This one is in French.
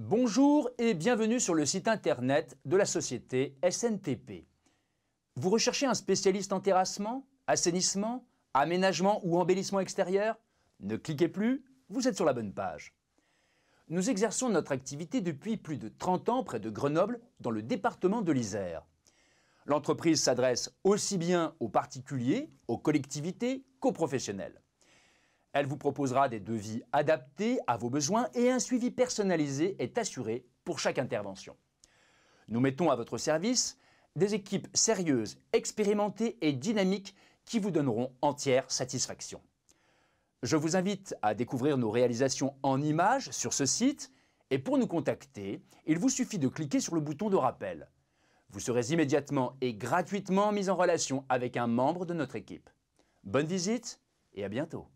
Bonjour et bienvenue sur le site internet de la société SNTP. Vous recherchez un spécialiste en terrassement, assainissement, aménagement ou embellissement extérieur? Ne cliquez plus, vous êtes sur la bonne page. Nous exerçons notre activité depuis plus de 30 ans près de Grenoble, dans le département de l'Isère. L'entreprise s'adresse aussi bien aux particuliers, aux collectivités qu'aux professionnels. Elle vous proposera des devis adaptés à vos besoins et un suivi personnalisé est assuré pour chaque intervention. Nous mettons à votre service des équipes sérieuses, expérimentées et dynamiques qui vous donneront entière satisfaction. Je vous invite à découvrir nos réalisations en images sur ce site et pour nous contacter, il vous suffit de cliquer sur le bouton de rappel. Vous serez immédiatement et gratuitement mis en relation avec un membre de notre équipe. Bonne visite et à bientôt.